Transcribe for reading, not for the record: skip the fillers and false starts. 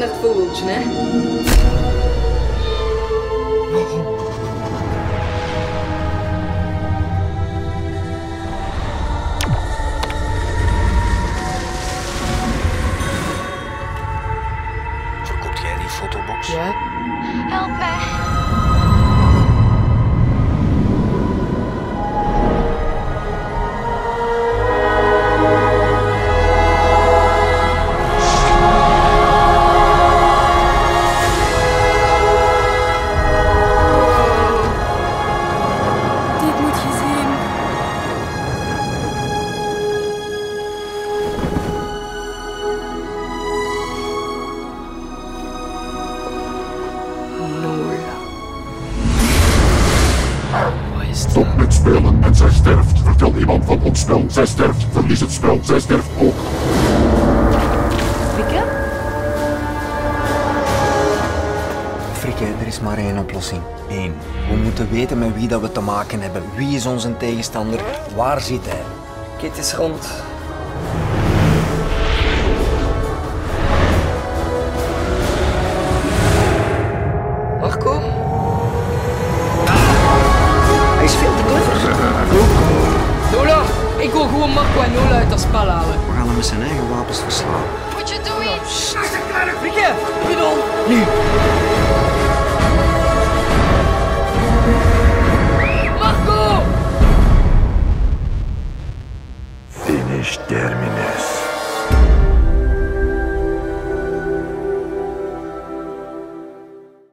naar het vogeltje, hè? Verkoopt jij die fotobox? Ja. Help mij. Stop met spelen en zij sterft. Vertel iemand van ons spel. Zij sterft. Verlies het spel. Zij sterft ook. Frikke? Frikke, er is maar één oplossing. Eén. We moeten weten met wie dat we te maken hebben. Wie is onze tegenstander? Waar zit hij? Kit is rond. Marco? Nola, ik wil gewoon Marco en Nola uit dat spel halen. We gaan hem met zijn eigen wapens verslaan. Moet je doen iets? Hij is een kleine Frikke! Nu dan! Nu! Marco! Finish Terminus.